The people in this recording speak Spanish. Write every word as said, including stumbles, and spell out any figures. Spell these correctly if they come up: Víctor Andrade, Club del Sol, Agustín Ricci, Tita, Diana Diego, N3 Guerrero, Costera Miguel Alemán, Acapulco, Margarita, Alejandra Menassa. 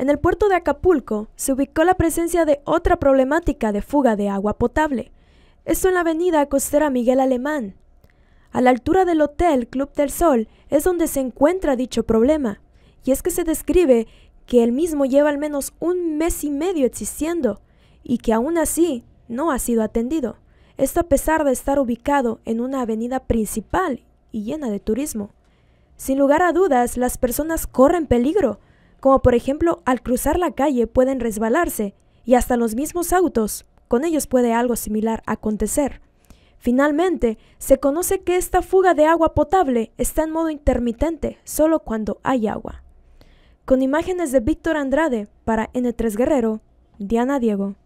En el puerto de Acapulco se ubicó la presencia de otra problemática de fuga de agua potable, esto en la avenida Costera Miguel Alemán. A la altura del hotel Club del Sol es donde se encuentra dicho problema, y es que se describe que el mismo lleva al menos un mes y medio existiendo, y que aún así no ha sido atendido, esto a pesar de estar ubicado en una avenida principal y llena de turismo. Sin lugar a dudas, las personas corren peligro, como por ejemplo al cruzar la calle pueden resbalarse y hasta los mismos autos, con ellos puede algo similar acontecer. Finalmente, se conoce que esta fuga de agua potable está en modo intermitente, solo cuando hay agua. Con imágenes de Víctor Andrade, para N tres Guerrero, Diana Diego.